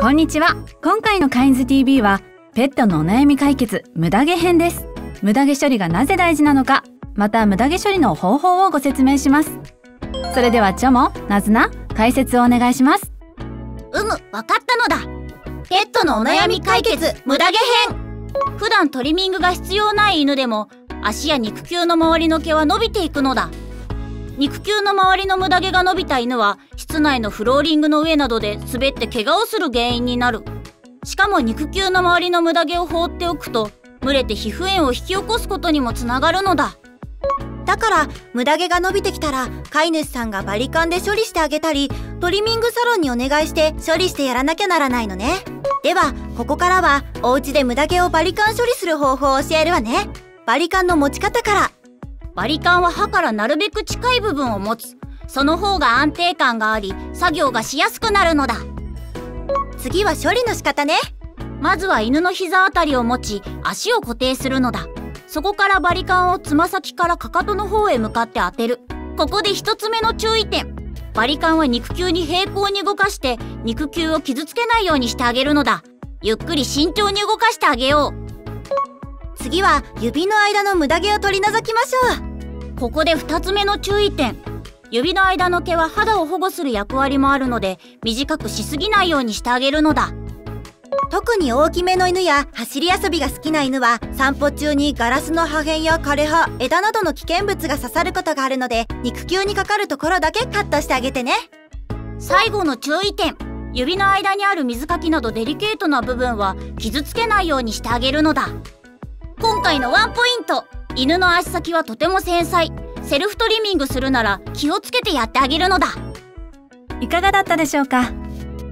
こんにちは。今回のカインズ TV はペットのお悩み解決ムダ毛編です。ムダ毛処理がなぜ大事なのか、またムダ毛処理の方法をご説明します。それではチョモ、ナズナ、解説をお願いします。わかったのだ。ペットのお悩み解決ムダ毛編。普段トリミングが必要ない犬でも足や肉球の周りの毛は伸びていくのだ。肉球の周りのムダ毛が伸びた犬は室内のフローリングの上などで滑って怪我をする原因になる。しかも肉球の周りのムダ毛を放っておくと蒸れて皮膚炎を引き起こすことにもつながるのだ。だからムダ毛が伸びてきたら飼い主さんがバリカンで処理してあげたり、トリミングサロンにお願いして処理してやらなきゃならないのね。ではここからはお家でムダ毛をバリカン処理する方法を教えるわね。バリカンの持ち方から。バリカンは歯からなるべく近い部分を持つ。その方が安定感があり、作業がしやすくなるのだ。次は処理の仕方ね。まずは犬の膝あたりを持ち、足を固定するのだ。そこからバリカンをつま先からかかとの方へ向かって当てる。ここで一つ目の注意点。バリカンは肉球に平行に動かして、肉球を傷つけないようにしてあげるのだ。ゆっくり慎重に動かしてあげよう。次は指の間のムダ毛を取り除きましょう。ここで2つ目の注意点。指の間の毛は肌を保護する役割もあるので、短くしすぎないようにしてあげるのだ。特に大きめの犬や走り遊びが好きな犬は、散歩中にガラスの破片や枯れ葉、枝などの危険物が刺さることがあるので、肉球にかかるところだけカットしてあげてね。最後の注意点。指の間にある水かきなどデリケートな部分は傷つけないようにしてあげるのだ。今回のワンポイント。犬の足先はとても繊細。セルフトリミングするなら気をつけてやってあげるのだ。いかがだったでしょうか。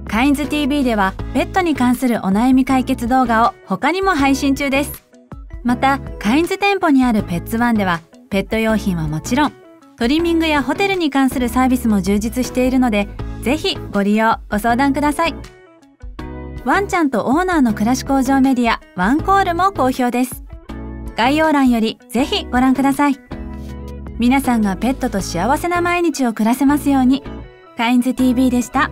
カインズ TV ではペットに関するお悩み解決動画を他にも配信中です。またカインズ店舗にあるペッツワンでは、ペット用品はもちろんトリミングやホテルに関するサービスも充実しているので、ぜひご利用ご相談ください。ワンちゃんとオーナーの暮らし向上メディアワンコールも好評です。概要欄よりぜひご覧ください。皆さんがペットと幸せな毎日を暮らせますように。カインズ TV でした。